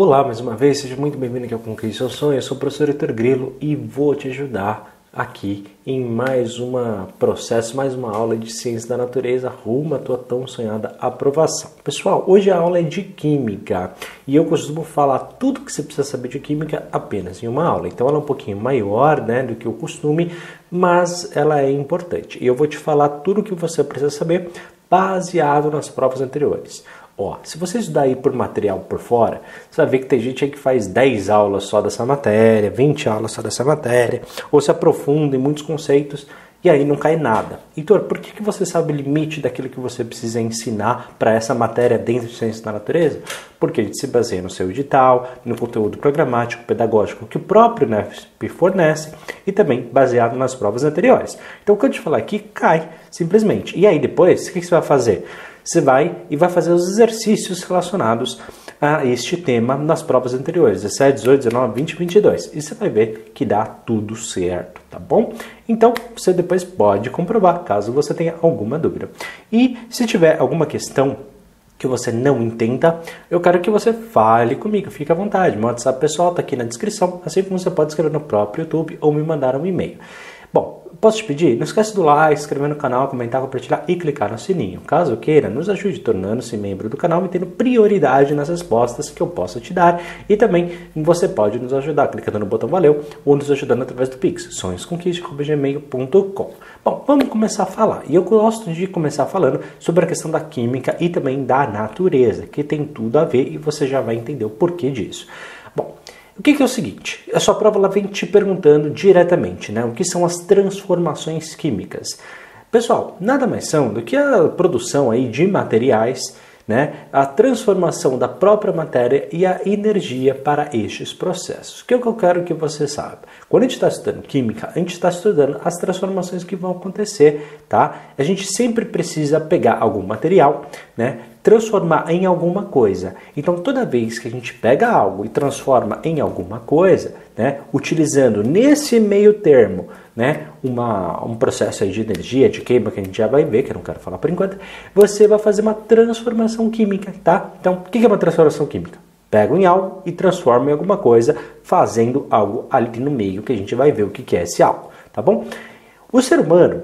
Olá mais uma vez, seja muito bem-vindo aqui ao Conquiste Seus Sonhos. Eu sou o professor Heitor Grillo e vou te ajudar aqui em mais uma aula de ciência da natureza rumo à tua tão sonhada aprovação. Pessoal, hoje a aula é de química e eu costumo falar tudo que você precisa saber de química apenas em uma aula. Então ela é um pouquinho maior, né, do que o costume, mas ela é importante. E eu vou te falar tudo o que você precisa saber baseado nas provas anteriores. Ó, se você estudar aí por material por fora, você vai ver que tem gente aí que faz 10 aulas só dessa matéria, 20 aulas só dessa matéria, ou se aprofunda em muitos conceitos e aí não cai nada. Heitor, por que você sabe o limite daquilo que você precisa ensinar para essa matéria dentro de ciência da natureza? Porque a gente se baseia no seu edital, no conteúdo programático, pedagógico que o próprio NEP fornece e também baseado nas provas anteriores. Então o que eu te falar aqui cai simplesmente. E aí depois, o que você vai fazer? Você vai fazer os exercícios relacionados a este tema nas provas anteriores, 17, 18, 19, 20, 22. E você vai ver que dá tudo certo, tá bom? Então, você depois pode comprovar, caso você tenha alguma dúvida. E se tiver alguma questão que você não entenda, eu quero que você fale comigo, fique à vontade. Meu WhatsApp pessoal está aqui na descrição, assim como você pode escrever no próprio YouTube ou me mandar um e-mail. Bom, posso te pedir? Não esquece do like, se inscrever no canal, comentar, compartilhar e clicar no sininho. Caso queira, nos ajude tornando-se membro do canal e tendo prioridade nas respostas que eu possa te dar. E também você pode nos ajudar clicando no botão valeu ou nos ajudando através do Pix, sonhosconquiste@gmail.com. Bom, vamos começar a falar. E eu gosto de começar falando sobre a questão da química e também da natureza, que tem tudo a ver e você já vai entender o porquê disso. Bom, o que é o seguinte? A sua prova ela vem te perguntando diretamente, né? O que são as transformações químicas? Pessoal, nada mais são do que a produção aí de materiais, né? A transformação da própria matéria e a energia para estes processos. O que eu quero que você saiba? Quando a gente está estudando química, a gente está estudando as transformações que vão acontecer, tá? A gente sempre precisa pegar algum material, né? Transformar em alguma coisa. Então, toda vez que a gente pega algo e transforma em alguma coisa, né, utilizando nesse meio termo, né, um processo aí de energia, de queima, que a gente já vai ver, que eu não quero falar por enquanto, você vai fazer uma transformação química, tá? Então, o que é uma transformação química? Pega em algo e transforma em alguma coisa, fazendo algo ali no meio, que a gente vai ver o que é esse algo, tá bom? O ser humano,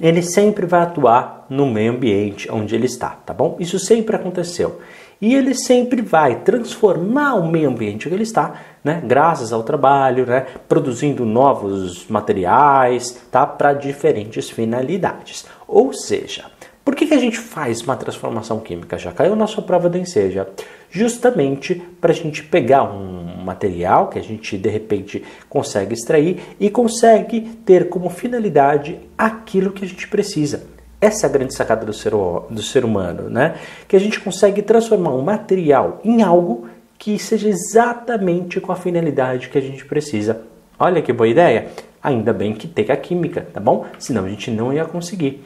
ele sempre vai atuar no meio ambiente onde ele está, tá bom? Isso sempre aconteceu. E ele sempre vai transformar o meio ambiente onde ele está, né? Graças ao trabalho, né? Produzindo novos materiais, tá? Para diferentes finalidades. Ou seja, por que a gente faz uma transformação química? Já caiu na sua prova do ENCCEJA. Justamente para a gente pegar um material que a gente, de repente, consegue extrair e consegue ter como finalidade aquilo que a gente precisa. Essa é a grande sacada do ser humano, né? Que a gente consegue transformar um material em algo que seja exatamente com a finalidade que a gente precisa. Olha que boa ideia! Ainda bem que tem a química, tá bom? Senão a gente não ia conseguir.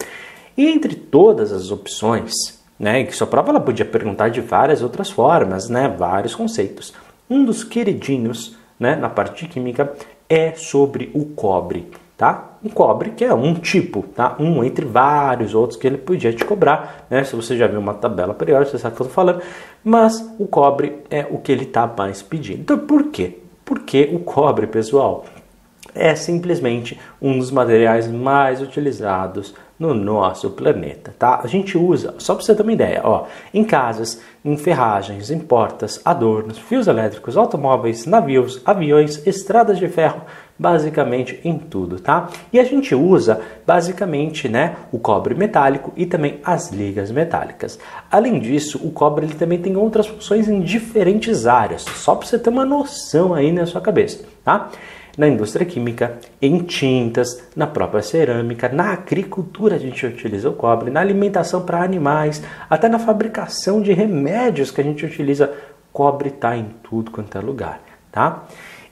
E entre todas as opções, né, que sua prova ela podia perguntar de várias outras formas, né, vários conceitos. Um dos queridinhos, né, na parte de química é sobre o cobre, tá? Um cobre que é um tipo, tá? Um entre vários outros que ele podia te cobrar, né? Se você já viu uma tabela periódica, você sabe o que eu estou falando. Mas o cobre é o que ele está mais pedindo. Então por quê? Porque o cobre, pessoal, é simplesmente um dos materiais mais utilizados no nosso planeta, tá? A gente usa, só para você ter uma ideia, ó, em casas, em ferragens, em portas, adornos, fios elétricos, automóveis, navios, aviões, estradas de ferro, basicamente em tudo, tá? E a gente usa basicamente, né, o cobre metálico e também as ligas metálicas. Além disso, o cobre ele também tem outras funções em diferentes áreas, só para você ter uma noção aí na sua cabeça, tá? Na indústria química, em tintas, na própria cerâmica, na agricultura a gente utiliza o cobre, na alimentação para animais, até na fabricação de remédios que a gente utiliza. Cobre está em tudo quanto é lugar, tá?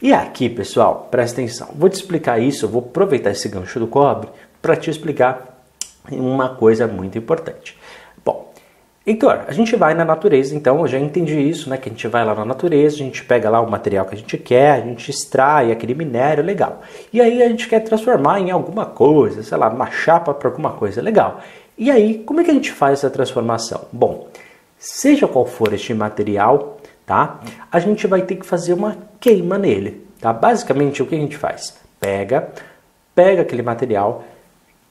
E aqui, pessoal, presta atenção. Vou te explicar isso, eu vou aproveitar esse gancho do cobre para te explicar uma coisa muito importante. Heitor, a gente vai na natureza, então eu já entendi isso, né? Que a gente vai lá na natureza, a gente pega lá o material que a gente quer, a gente extrai aquele minério, legal. E aí a gente quer transformar em alguma coisa, sei lá, uma chapa para alguma coisa, legal. E aí, como é que a gente faz essa transformação? Bom, seja qual for este material, tá? A gente vai ter que fazer uma queima nele, tá? Basicamente, o que a gente faz? Pega aquele material,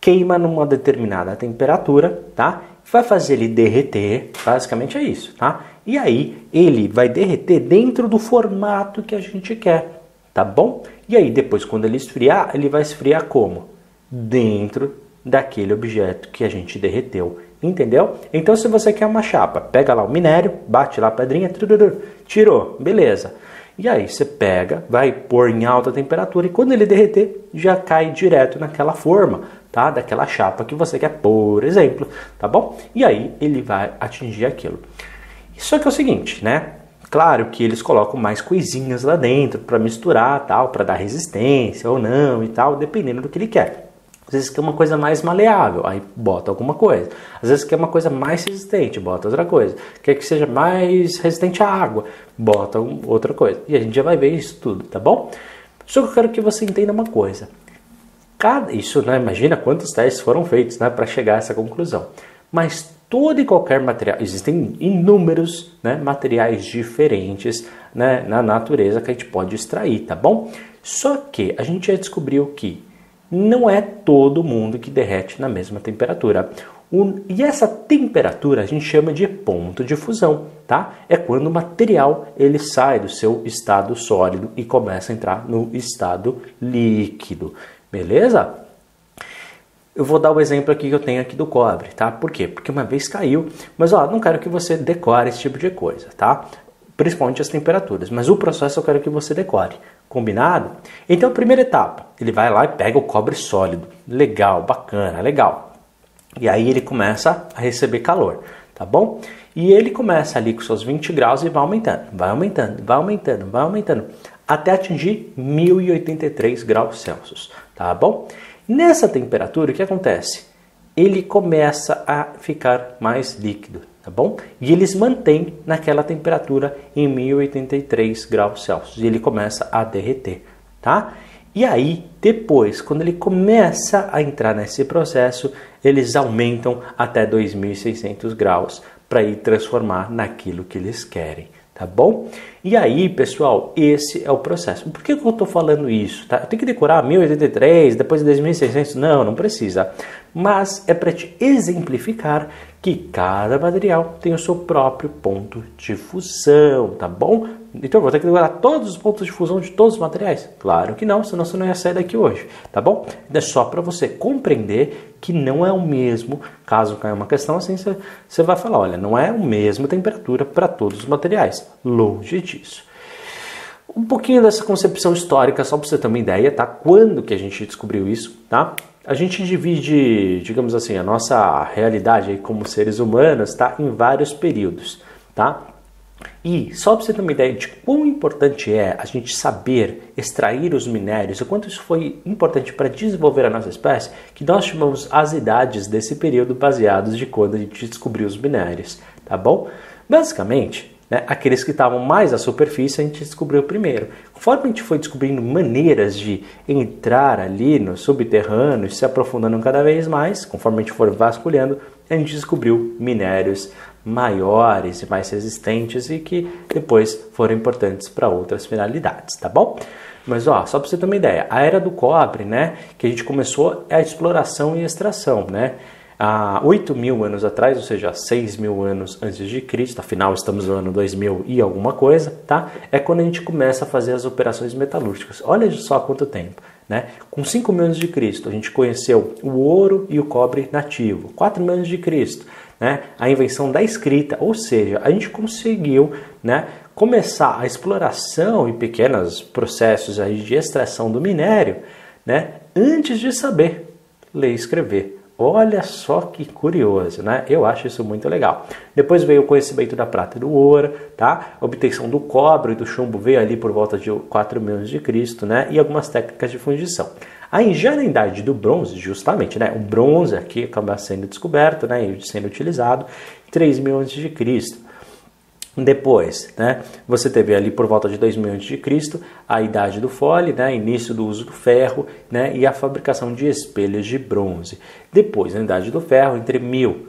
queima numa determinada temperatura, tá? Vai fazer ele derreter, basicamente é isso, tá? E aí ele vai derreter dentro do formato que a gente quer, tá bom? E aí depois, quando ele esfriar, ele vai esfriar como? Dentro daquele objeto que a gente derreteu, entendeu? Então, se você quer uma chapa, pega lá o minério, bate lá a pedrinha, tirou, beleza. E aí você pega, vai pôr em alta temperatura e quando ele derreter, já cai direto naquela forma, tá? Daquela chapa que você quer, por exemplo, tá bom? E aí ele vai atingir aquilo. Só que é o seguinte, né? Claro que eles colocam mais coisinhas lá dentro para misturar, tal, para dar resistência ou não e tal, dependendo do que ele quer. Às vezes quer uma coisa mais maleável, aí bota alguma coisa. Às vezes quer uma coisa mais resistente, bota outra coisa. Quer que seja mais resistente à água, bota outra coisa. E a gente já vai ver isso tudo, tá bom? Só que eu quero que você entenda uma coisa. Isso, né? Imagina quantos testes foram feitos, né, para chegar a essa conclusão. Mas todo e qualquer material, existem inúmeros, né, materiais diferentes, né, na natureza que a gente pode extrair, tá bom? Só que a gente já descobriu que não é todo mundo que derrete na mesma temperatura. E essa temperatura a gente chama de ponto de fusão, tá? É quando o material ele sai do seu estado sólido e começa a entrar no estado líquido, beleza? Eu vou dar o exemplo aqui que eu tenho aqui do cobre, tá? Por quê? Porque uma vez caiu, mas ó, não quero que você decore esse tipo de coisa, tá? Principalmente as temperaturas, mas o processo eu quero que você decore. Combinado? Então, a primeira etapa, ele vai lá e pega o cobre sólido. Legal, bacana, legal. E aí ele começa a receber calor, tá bom? E ele começa ali com seus 20 graus e vai aumentando, vai aumentando, vai aumentando, vai aumentando, até atingir 1083 graus Celsius, tá bom? Nessa temperatura, o que acontece? Ele começa a ficar mais líquido, tá bom? E eles mantêm naquela temperatura em 1083 graus Celsius. E ele começa a derreter, tá? E aí, depois, quando ele começa a entrar nesse processo, eles aumentam até 2600 graus para ir transformar naquilo que eles querem, tá bom? E aí, pessoal, esse é o processo. Por que eu estou falando isso, tá? Eu tenho que decorar 1083, depois 2600? Não, não precisa. Mas é para te exemplificar que cada material tem o seu próprio ponto de fusão, tá bom? Então eu vou ter que decorar todos os pontos de fusão de todos os materiais? Claro que não, senão você não ia sair daqui hoje, tá bom? É só para você compreender que não é o mesmo, caso caia uma questão assim, você vai falar, olha, não é a mesma temperatura para todos os materiais, longe disso. Um pouquinho dessa concepção histórica, só para você ter uma ideia, tá? Quando que a gente descobriu isso, tá? A gente divide, digamos assim, a nossa realidade aí como seres humanos, tá? Em vários períodos, tá? E só para você ter uma ideia de quão importante é a gente saber extrair os minérios, o quanto isso foi importante para desenvolver a nossa espécie, que nós chamamos as idades desse período baseados de quando a gente descobriu os minérios, tá bom? Basicamente, né, aqueles que estavam mais à superfície a gente descobriu primeiro. Conforme a gente foi descobrindo maneiras de entrar ali no subterrâneo e se aprofundando cada vez mais, conforme a gente for vasculhando, a gente descobriu minérios maiores e mais resistentes e que depois foram importantes para outras finalidades, tá bom? Mas ó, só para você ter uma ideia, a era do cobre, né, que a gente começou é a exploração e extração, né? Há 8 mil anos atrás, ou seja, 6 mil anos antes de Cristo, afinal estamos no ano 2000 e alguma coisa, tá? É quando a gente começa a fazer as operações metalúrgicas. Olha só quanto tempo, né? Com 5 mil anos de Cristo, a gente conheceu o ouro e o cobre nativo. 4 mil anos de Cristo, né? A invenção da escrita, ou seja, a gente conseguiu, né, começar a exploração e pequenos processos aí de extração do minério, né, antes de saber ler e escrever. Olha só que curioso, né? Eu acho isso muito legal. Depois veio o conhecimento da prata e do ouro, tá? A obtenção do cobre e do chumbo veio ali por volta de 4 mil anos de Cristo, né? E algumas técnicas de fundição. Aí já na idade do bronze, justamente, né? O bronze aqui acaba sendo descoberto, né? E sendo utilizado 3 mil antes de Cristo. Depois, né, você teve ali por volta de 2000 a.C., a idade do fole, né, início do uso do ferro, né, e a fabricação de espelhos de bronze. Depois, na idade do ferro, entre 1000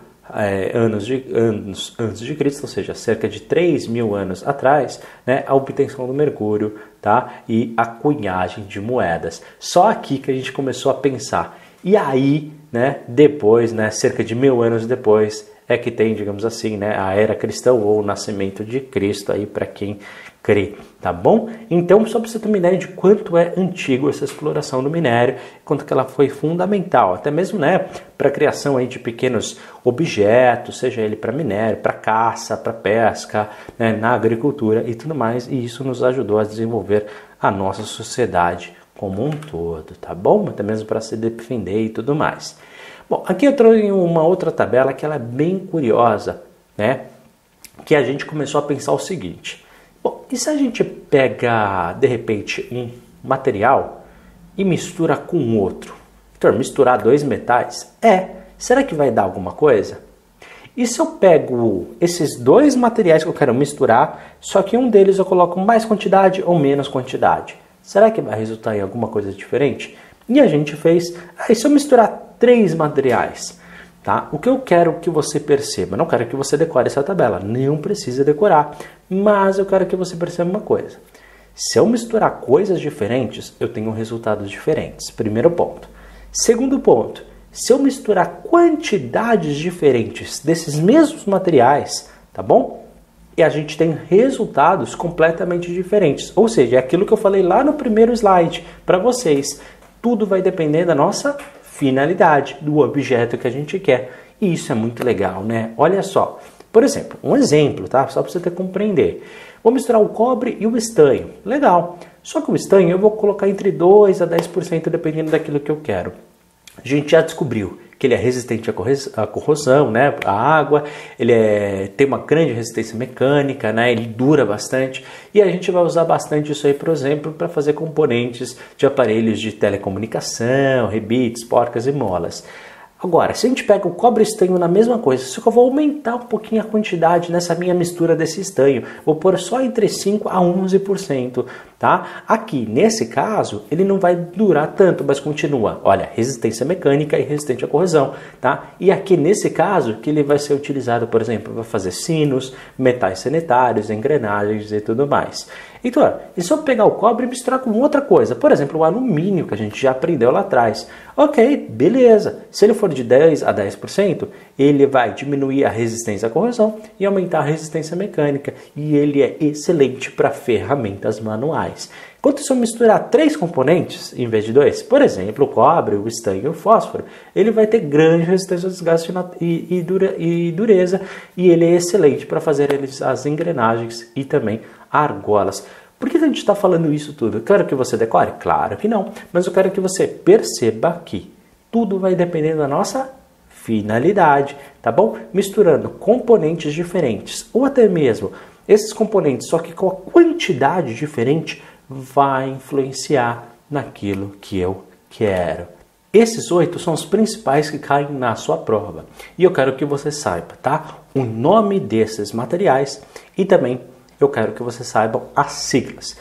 anos antes de Cristo, ou seja, cerca de 3 mil anos atrás, né, a obtenção do mercúrio, tá, e a cunhagem de moedas. Só aqui que a gente começou a pensar. E aí, né, depois, né, cerca de 1000 anos depois, é que tem, digamos assim, né, a era cristã ou o nascimento de Cristo aí para quem crê, tá bom? Então, só para você ter uma ideia de quanto é antigo essa exploração do minério, quanto que ela foi fundamental, até mesmo, né, para a criação aí de pequenos objetos, seja ele para minério, para caça, para pesca, né, na agricultura e tudo mais, e isso nos ajudou a desenvolver a nossa sociedade como um todo, tá bom? Até mesmo para se defender e tudo mais. Bom, aqui eu trouxe uma outra tabela que ela é bem curiosa, né? Que a gente começou a pensar o seguinte. Bom, e se a gente pega, de repente, um material e mistura com outro? Então, misturar dois metais? É. Será que vai dar alguma coisa? E se eu pego esses dois materiais que eu quero misturar, só que um deles eu coloco mais quantidade ou menos quantidade? Será que vai resultar em alguma coisa diferente? E a gente fez, aí se eu misturar 3 materiais, tá? O que eu quero que você perceba, não quero que você decore essa tabela, não precisa decorar, mas eu quero que você perceba uma coisa. Se eu misturar coisas diferentes, eu tenho resultados diferentes, primeiro ponto. Segundo ponto, se eu misturar quantidades diferentes desses mesmos materiais, tá bom? E a gente tem resultados completamente diferentes, ou seja, é aquilo que eu falei lá no primeiro slide para vocês, tudo vai depender da nossa finalidade, do objeto que a gente quer. E isso é muito legal, né? Olha só. Por exemplo, um exemplo, tá? Só para você ter que compreender. Vou misturar o cobre e o estanho. Legal. Só que o estanho eu vou colocar entre 2% a 10% dependendo daquilo que eu quero. A gente já descobriu que ele é resistente à corrosão, né? À água, ele tem uma grande resistência mecânica, né? Ele dura bastante e a gente vai usar bastante isso aí, por exemplo, para fazer componentes de aparelhos de telecomunicação, rebites, porcas e molas. Agora, se a gente pega o cobre e estanho na mesma coisa, só que eu vou aumentar um pouquinho a quantidade nessa minha mistura desse estanho. Vou pôr só entre 5% a 11%, tá? Aqui, nesse caso, ele não vai durar tanto, mas continua. Olha, resistência mecânica e resistente à corrosão, tá? E aqui, nesse caso, que ele vai ser utilizado, por exemplo, para fazer sinos, metais sanitários, engrenagens e tudo mais. Então, e se eu pegar o cobre e misturar com outra coisa? Por exemplo, o alumínio, que a gente já aprendeu lá atrás. Ok, beleza. Se ele for de 10% a 10%, ele vai diminuir a resistência à corrosão e aumentar a resistência mecânica. E ele é excelente para ferramentas manuais. Enquanto se eu misturar 3 componentes em vez de 2, por exemplo, o cobre, o estanho e o fósforo, ele vai ter grande resistência ao desgaste e dureza. E ele é excelente para fazer as engrenagens e também argolas. Por que a gente está falando isso tudo? Eu quero que você decore? Claro que não. Mas eu quero que você perceba que tudo vai depender da nossa finalidade, tá bom? Misturando componentes diferentes ou até mesmo esses componentes, só que com a quantidade diferente, vai influenciar naquilo que eu quero. Esses 8 são os principais que caem na sua prova. E eu quero que você saiba, tá? O nome desses materiais e também eu quero que você saiba as siglas.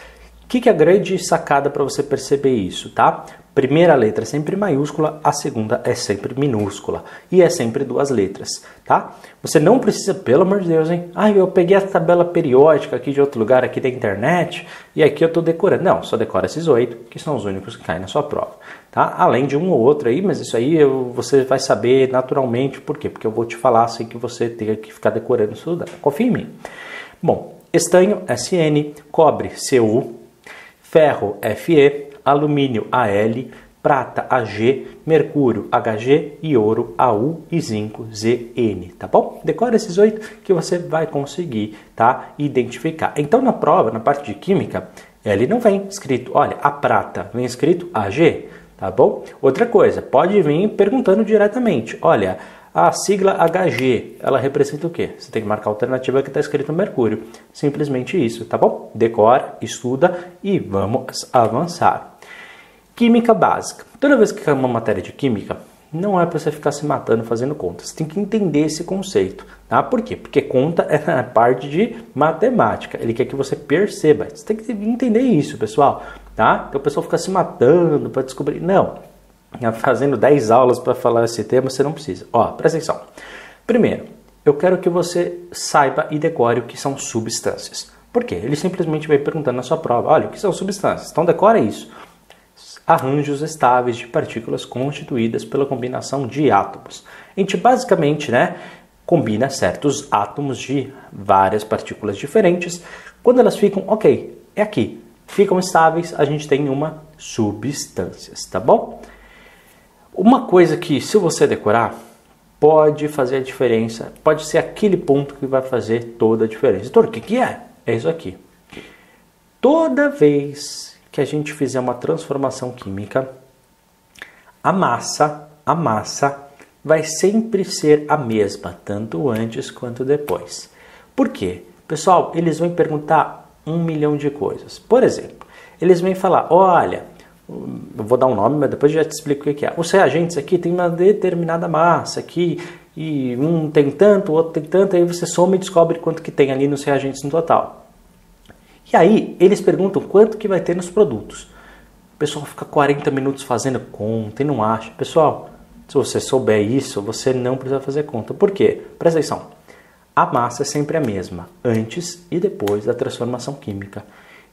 O que é a grande sacada para você perceber isso, tá? Primeira letra é sempre maiúscula, a segunda é sempre minúscula. E é sempre 2 letras, tá? Você não precisa, pelo amor de Deus, hein? Ah, eu peguei a tabela periódica aqui de outro lugar, aqui da internet, e aqui eu estou decorando. Não, só decora esses 8, que são os únicos que caem na sua prova, tá? Além de um ou outro aí, mas isso aí você vai saber naturalmente. Por quê? Porque eu vou te falar sem que você tenha que ficar decorando isso tudo. Confia em mim. Bom, estanho, SN, cobre, CU, ferro, FE, alumínio, AL, prata, AG, mercúrio, HG e ouro, AU e zinco, ZN, tá bom? Decora esses 8 que você vai conseguir, tá, identificar. Então, na prova, na parte de química, ele não vem escrito, olha, a prata vem escrito AG, tá bom? Outra coisa, pode vir perguntando diretamente, olha, a sigla HG, ela representa o quê? Você tem que marcar a alternativa que está escrito mercúrio. Simplesmente isso, tá bom? Decora, estuda e vamos avançar. Química básica. Toda vez que é uma matéria de química, não é para você ficar se matando fazendo contas. Você tem que entender esse conceito, tá? Por quê? Porque conta é a parte de matemática. Ele quer que você perceba. Você tem que entender isso, pessoal, tá? Então o pessoal fica se matando para descobrir. Não. Fazendo 10 aulas para falar esse tema, você não precisa. Ó, presta atenção. Primeiro, eu quero que você saiba e decore o que são substâncias. Por quê? Ele simplesmente vai perguntando na sua prova, olha, o que são substâncias? Então decora isso. Arranjos estáveis de partículas constituídas pela combinação de átomos. A gente basicamente, né, combina certos átomos de várias partículas diferentes. Quando elas ficam, ok, é aqui, ficam estáveis, a gente tem uma substância, tá bom? Uma coisa que, se você decorar, pode fazer a diferença, pode ser aquele ponto que vai fazer toda a diferença. Então, o que é? É isso aqui. Toda vez que a gente fizer uma transformação química, a massa vai sempre ser a mesma, tanto antes quanto depois. Por quê? Pessoal, eles vão perguntar 1 milhão de coisas. Por exemplo, eles vêm falar, olha, eu vou dar um nome, mas depois já te explico o que é. Os reagentes aqui tem uma determinada massa aqui, e um tem tanto, o outro tem tanto, aí você soma e descobre quanto que tem ali nos reagentes no total. E aí, eles perguntam quanto que vai ter nos produtos. O pessoal fica 40 minutos fazendo conta e não acha. Pessoal, se você souber isso, você não precisa fazer conta. Por quê? Presta atenção. A massa é sempre a mesma, antes e depois da transformação química.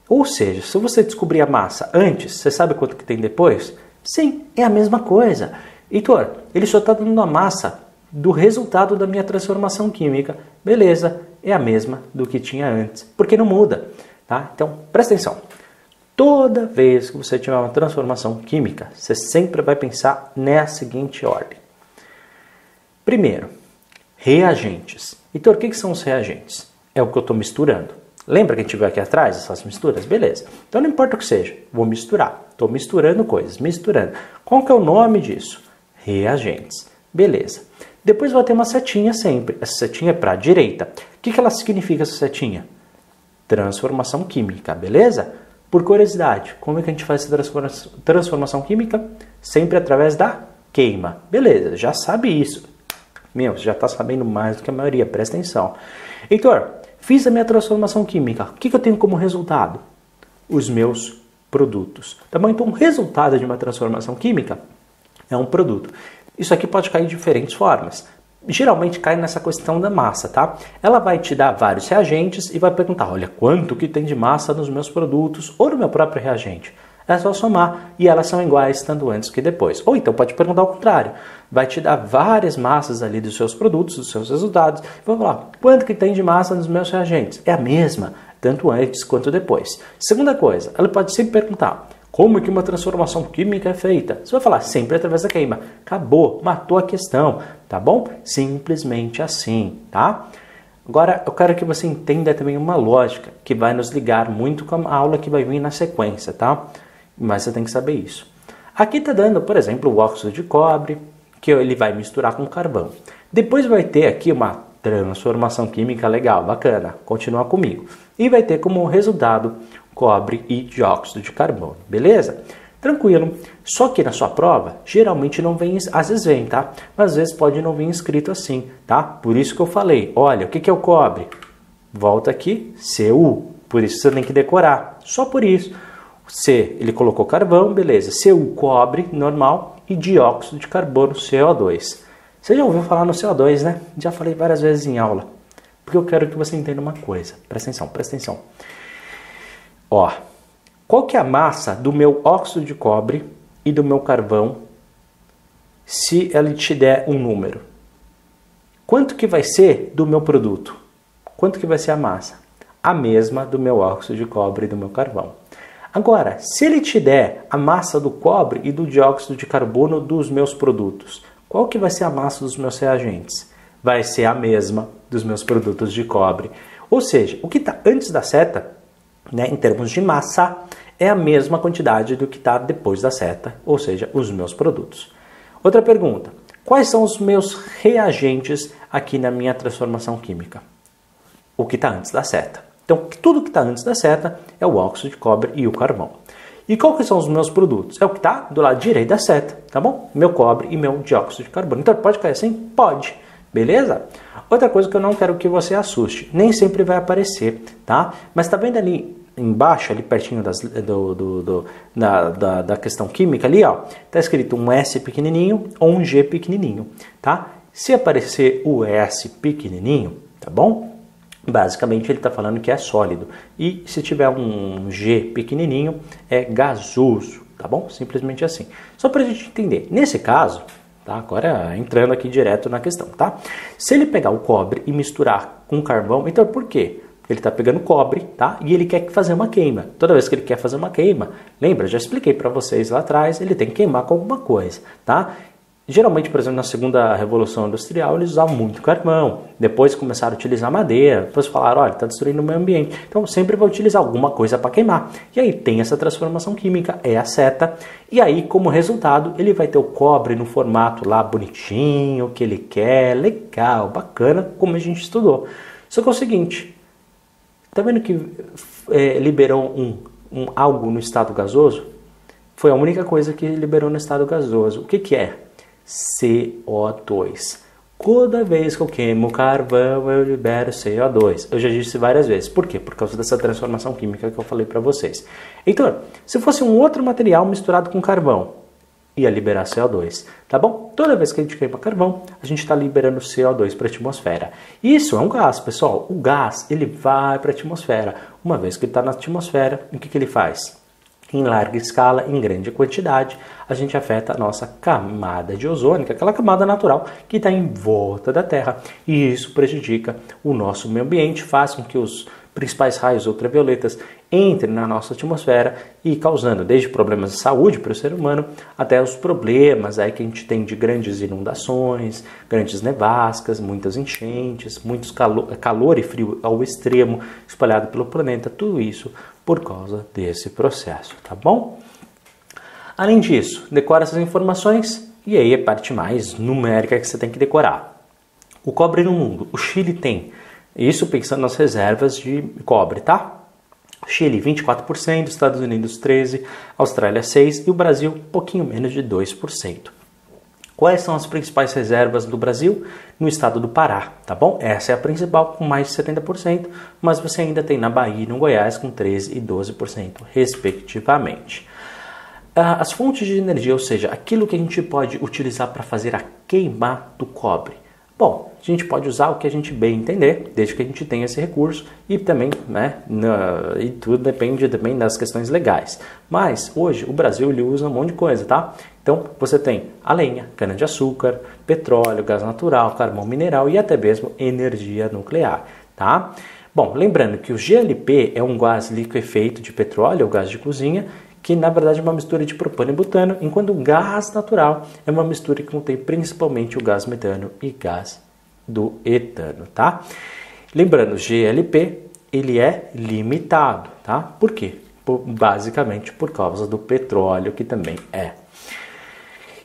Ou seja, se você descobrir a massa antes, você sabe quanto que tem depois? Sim, é a mesma coisa. Heitor, ele só está dando a massa do resultado da minha transformação química. Beleza, é a mesma do que tinha antes, porque não muda. Tá? Então, presta atenção. Toda vez que você tiver uma transformação química, você sempre vai pensar na seguinte ordem. Primeiro, reagentes. Heitor, o que são os reagentes? É o que eu estou misturando. Lembra que a gente viu aqui atrás essas misturas? Beleza. Então não importa o que seja, vou misturar. Estou misturando coisas, misturando. Qual que é o nome disso? Reagentes. Beleza. Depois vai ter uma setinha sempre. Essa setinha é para a direita. O que ela significa, essa setinha? Transformação química, beleza? Por curiosidade, como é que a gente faz essa transformação química? Sempre através da queima. Beleza, já sabe isso. Meu, você já está sabendo mais do que a maioria, presta atenção. Heitor, fiz a minha transformação química. O que eu tenho como resultado? Os meus produtos. Tá bom? Então, o resultado de uma transformação química é um produto. Isso aqui pode cair de diferentes formas. Geralmente cai nessa questão da massa, tá? Ela vai te dar vários reagentes e vai perguntar, olha, quanto que tem de massa nos meus produtos ou no meu próprio reagente? É só somar e elas são iguais tanto antes que depois. Ou então pode perguntar ao contrário. Vai te dar várias massas ali dos seus produtos, dos seus resultados. Vamos lá, quanto que tem de massa nos meus reagentes? É a mesma, tanto antes quanto depois. Segunda coisa, ela pode sempre perguntar, como que uma transformação química é feita? Você vai falar sempre através da queima. Acabou, matou a questão, tá bom? Simplesmente assim, tá? Agora, eu quero que você entenda também uma lógica que vai nos ligar muito com a aula que vai vir na sequência, tá? Mas você tem que saber isso. Aqui está dando, por exemplo, o óxido de cobre, que ele vai misturar com carvão. Depois vai ter aqui uma transformação química legal, bacana. Continua comigo. E vai ter como resultado cobre e dióxido de carbono, beleza? Tranquilo. Só que na sua prova, geralmente não vem, às vezes vem, tá? Mas às vezes pode não vir escrito assim, tá? Por isso que eu falei, olha, o que é o cobre? Volta aqui, Cu. Por isso você tem que decorar, só por isso. C, ele colocou carvão, beleza. Cu, cobre, normal. E dióxido de carbono, CO2. Você já ouviu falar no CO2, né? Já falei várias vezes em aula. Porque eu quero que você entenda uma coisa. Presta atenção, presta atenção. Ó, qual que é a massa do meu óxido de cobre e do meu carvão se ele te der um número? Quanto que vai ser do meu produto? Quanto que vai ser a massa? A mesma do meu óxido de cobre e do meu carvão. Agora, se ele te der a massa do cobre e do dióxido de carbono dos meus produtos, qual que vai ser a massa dos meus reagentes? Vai ser a mesma dos meus produtos de cobre. Ou seja, o que está antes da seta, né, em termos de massa, é a mesma quantidade do que está depois da seta, ou seja, os meus produtos. Outra pergunta, quais são os meus reagentes aqui na minha transformação química? O que está antes da seta. Então, tudo que está antes da seta é o óxido de cobre e o carvão. E qual que são os meus produtos? É o que está do lado direito da seta, tá bom? Meu cobre e meu dióxido de carbono. Então, pode cair assim? Pode. Beleza? Outra coisa que eu não quero que você assuste. Nem sempre vai aparecer, tá? Mas tá vendo ali embaixo, ali pertinho da questão química ali, ó. Tá escrito um S pequenininho ou um G pequenininho, tá? Se aparecer o S pequenininho, tá bom? Basicamente ele está falando que é sólido. E se tiver um G pequenininho, é gasoso, tá bom? Simplesmente assim. Só para a gente entender. Nesse caso, tá? Agora entrando aqui direto na questão, tá? Se ele pegar o cobre e misturar com carvão, então por quê? Ele está pegando cobre, tá? E ele quer fazer uma queima. Toda vez que ele quer fazer uma queima, lembra? Já expliquei para vocês lá atrás, ele tem que queimar com alguma coisa, tá? Geralmente, por exemplo, na segunda revolução industrial, eles usavam muito carvão. Depois começaram a utilizar madeira. Depois falaram, olha, está destruindo o meio ambiente. Então, sempre vai utilizar alguma coisa para queimar. E aí tem essa transformação química, é a seta. E aí, como resultado, ele vai ter o cobre no formato lá bonitinho, que ele quer, legal, bacana, como a gente estudou. Só que é o seguinte... Tá vendo que liberou algo no estado gasoso? Foi a única coisa que liberou no estado gasoso. O que que é? CO2. Toda vez que eu queimo carvão, eu libero CO2. Eu já disse várias vezes. Por quê? Por causa dessa transformação química que eu falei para vocês. Então, se fosse um outro material misturado com carvão, ia liberar CO2, tá bom? Toda vez que a gente queima carvão, a gente está liberando CO2 para a atmosfera. Isso é um gás, pessoal. O gás, ele vai para a atmosfera. Uma vez que ele está na atmosfera, o que que ele faz? Em larga escala, em grande quantidade, a gente afeta a nossa camada de ozônio, que é aquela camada natural que está em volta da Terra. E isso prejudica o nosso meio ambiente, faz com que os principais raios ultravioletas entrem na nossa atmosfera e causando desde problemas de saúde para o ser humano até os problemas aí que a gente tem de grandes inundações, grandes nevascas, muitas enchentes, muitos calor e frio ao extremo espalhado pelo planeta, tudo isso por causa desse processo, tá bom? Além disso, decora essas informações e aí é a parte mais numérica que você tem que decorar. O cobre no mundo, o Chile tem... Isso pensando nas reservas de cobre, tá? Chile, 24%, Estados Unidos, 13%, Austrália, 6% e o Brasil, um pouquinho menos de 2%. Quais são as principais reservas do Brasil? No estado do Pará, tá bom? Essa é a principal, com mais de 70%, mas você ainda tem na Bahia e no Goiás com 13% e 12%, respectivamente. As fontes de energia, ou seja, aquilo que a gente pode utilizar para fazer a queima do cobre. Bom, a gente pode usar o que a gente bem entender, desde que a gente tenha esse recurso e também, né, e tudo depende também das questões legais. Mas hoje o Brasil ele usa um monte de coisa, tá? Então você tem a lenha, cana-de-açúcar, petróleo, gás natural, carvão mineral e até mesmo energia nuclear, tá? Bom, lembrando que o GLP é um gás liquefeito de petróleo, o gás de cozinha, que na verdade é uma mistura de propano e butano, enquanto o gás natural é uma mistura que contém principalmente o gás metano e gás do etano, tá? Lembrando, o GLP, ele é limitado, tá? Por quê? Basicamente por causa do petróleo, que também é.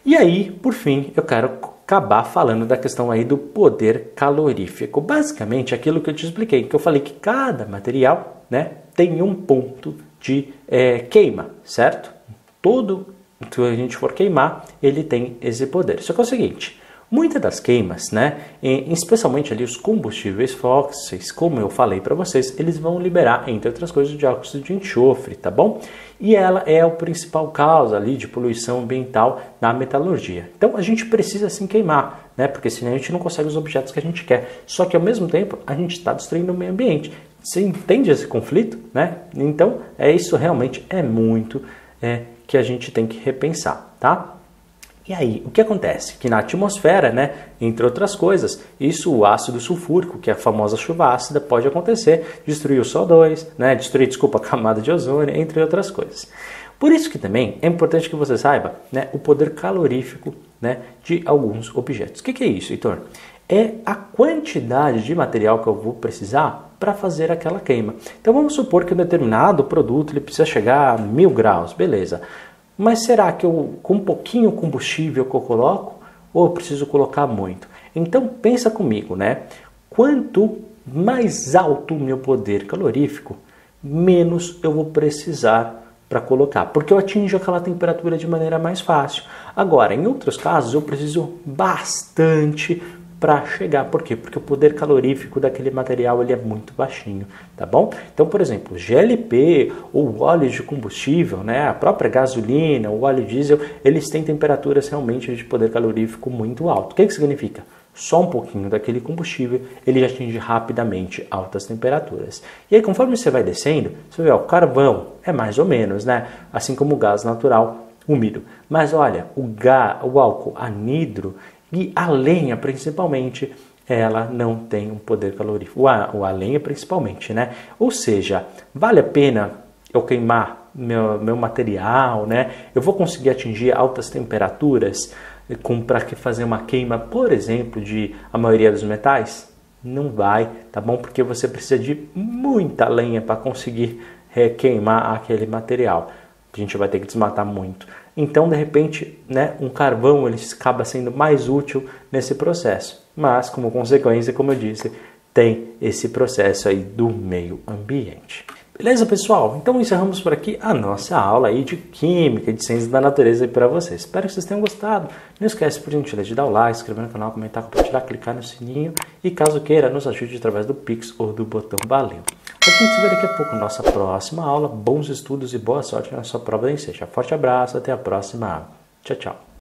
E aí, por fim, eu quero acabar falando da questão aí do poder calorífico. Basicamente, aquilo que eu te expliquei, que eu falei que cada material, né, tem um ponto de queima, certo? Todo que a gente for queimar, ele tem esse poder. Só que é o seguinte, muitas das queimas, né, especialmente ali os combustíveis fósseis, como eu falei para vocês, eles vão liberar, entre outras coisas, o dióxido de enxofre, tá bom? E ela é a principal causa ali de poluição ambiental na metalurgia. Então a gente precisa sim queimar, né? Porque senão a gente não consegue os objetos que a gente quer. Só que ao mesmo tempo a gente está destruindo o meio ambiente. Você entende esse conflito, né? Então, isso realmente é muito que a gente tem que repensar, tá? E aí, o que acontece? Que na atmosfera, né, entre outras coisas, isso, o ácido sulfúrico, que é a famosa chuva ácida, pode acontecer, destruir o CO2, né, destruir, desculpa, a camada de ozônio, entre outras coisas. Por isso que também é importante que você saiba, né, o poder calorífico, né, de alguns objetos. O que é isso, Heitor? É a quantidade de material que eu vou precisar para fazer aquela queima. Então vamos supor que um determinado produto ele precisa chegar a 1000 graus, beleza. Mas será que eu, com um pouquinho combustível que eu coloco, ou eu preciso colocar muito? Então pensa comigo, né? Quanto mais alto o meu poder calorífico, menos eu vou precisar para colocar, porque eu atinjo aquela temperatura de maneira mais fácil. Agora, em outros casos, eu preciso bastante para chegar. Por quê? Porque o poder calorífico daquele material ele é muito baixinho, tá bom? Então, por exemplo, GLP ou óleo de combustível, né, a própria gasolina, o óleo diesel, eles têm temperaturas realmente de poder calorífico muito alto. O que significa? só um pouquinho daquele combustível, ele já atinge rapidamente altas temperaturas. E aí, conforme você vai descendo, você vê, ó, o carvão é mais ou menos, né? Assim como o gás natural úmido. Mas olha, o álcool anidro e a lenha, principalmente, ela não tem um poder calorífico. A lenha, principalmente, né? Ou seja, vale a pena eu queimar meu material, né? Eu vou conseguir atingir altas temperaturas para fazer uma queima, por exemplo, de a maioria dos metais? Não vai, tá bom? Porque você precisa de muita lenha para conseguir queimar aquele material. A gente vai ter que desmatar muito. Então, de repente, né, um carvão ele acaba sendo mais útil nesse processo. Mas, como consequência, como eu disse, tem esse processo aí do meio ambiente. Beleza, pessoal? Então encerramos por aqui a nossa aula aí de Química e de Ciências da Natureza para vocês. Espero que vocês tenham gostado. Não esquece, por gentileza, de dar o like, se inscrever no canal, comentar, compartilhar, clicar no sininho e, caso queira, nos ajude através do Pix ou do botão Valeu. A gente se vê daqui a pouco na nossa próxima aula. Bons estudos e boa sorte na sua prova da ENCCEJA. Forte abraço, até a próxima. Tchau, tchau.